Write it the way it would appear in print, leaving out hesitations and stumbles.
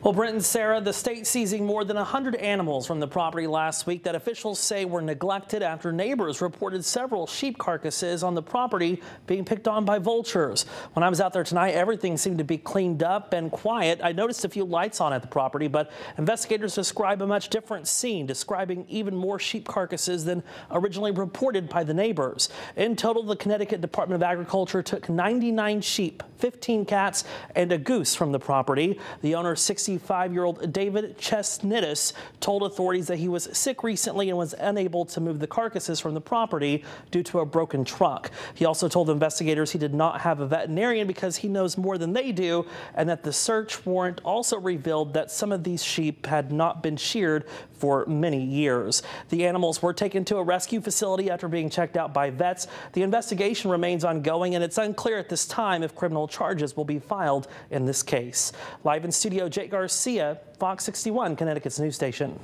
Well, Brent and Sarah, the state seizing more than 100 animals from the property last week that officials say were neglected after neighbors reported several sheep carcasses on the property being picked on by vultures. When I was out there tonight, everything seemed to be cleaned up and quiet. I noticed a few lights on at the property, but investigators describe a much different scene, describing even more sheep carcasses than originally reported by the neighbors. In total, the Connecticut Department of Agriculture took 99 sheep, 15 cats, and a goose from the property. The owner, 65-year-old David Chesnidis, told authorities that he was sick recently and was unable to move the carcasses from the property due to a broken truck. He also told investigators he did not have a veterinarian because he knows more than they do, and that the search warrant also revealed that some of these sheep had not been sheared for many years. The animals were taken to a rescue facility after being checked out by vets. The investigation remains ongoing, and it's unclear at this time if criminal charges will be filed in this case. Live in studio, Jake Garcia, Fox 61, Connecticut's news station.